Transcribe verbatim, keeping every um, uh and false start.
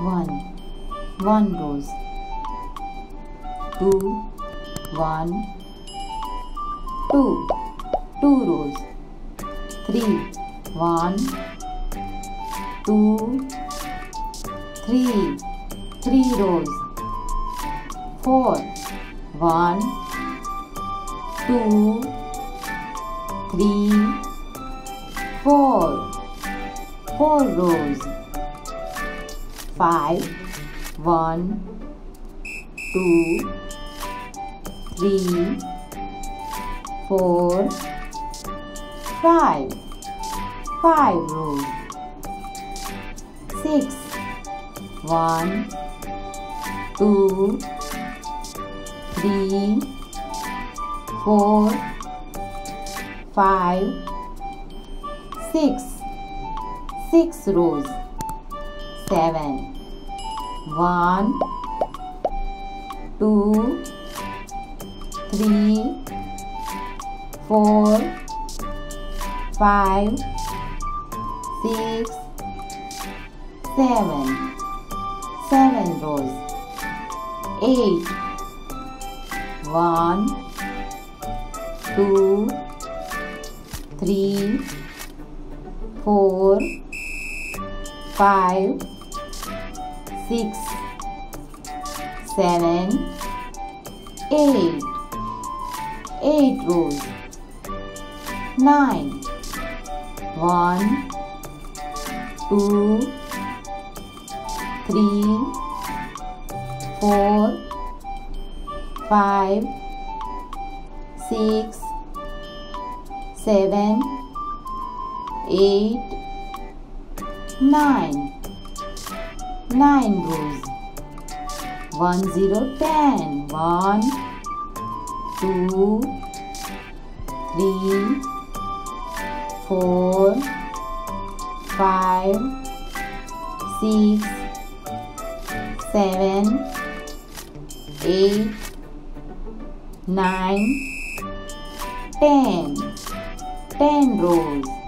one, one rows, two, one, two, two rows, three, one, two, three, three rows, four, one, two, three, four, four rows, five, one, two, three, four, five, five rows, six, one, two, three, four, five, six, six rows, seven, one, two, three, four, five, six, seven, seven rows, eight, one, two, three, four, five, six, seven, eight, eight rows, nine, one, two, three, four, five, six, seven, eight, nine, nine rows, one, zero, ten, one, two, three, four, five, six, seven, eight, nine, ten, ten rows.